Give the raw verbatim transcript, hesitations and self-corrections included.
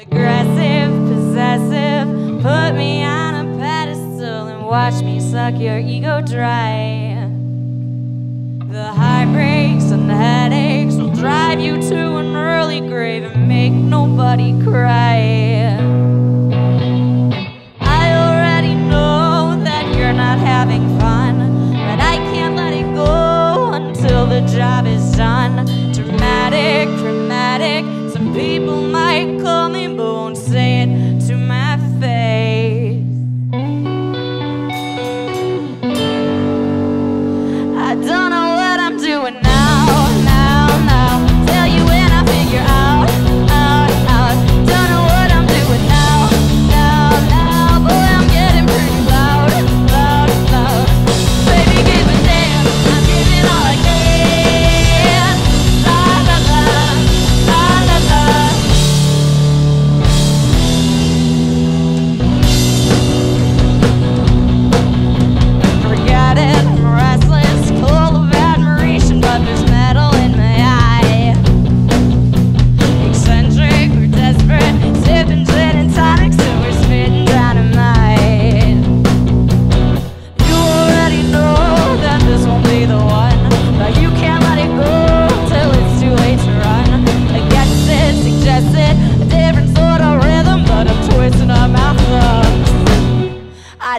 Aggressive, possessive, put me on a pedestal and watch me suck your ego dry. The heartbreaks and the headaches will drive you to an early grave and make nobody cry. I already know that you're not having fun, but I can't let it go until the job is done. Dramatic, dramatic, some people might call me, but won't say it to my face. I don't know what I'm doing now, now, now. Tell you when I figure out, out, out. Don't know what I'm doing now, now, now. Boy, I'm getting pretty loud, loud, loud. Baby, give a damn, I'm giving all I can. La, la, la, la, la, la. I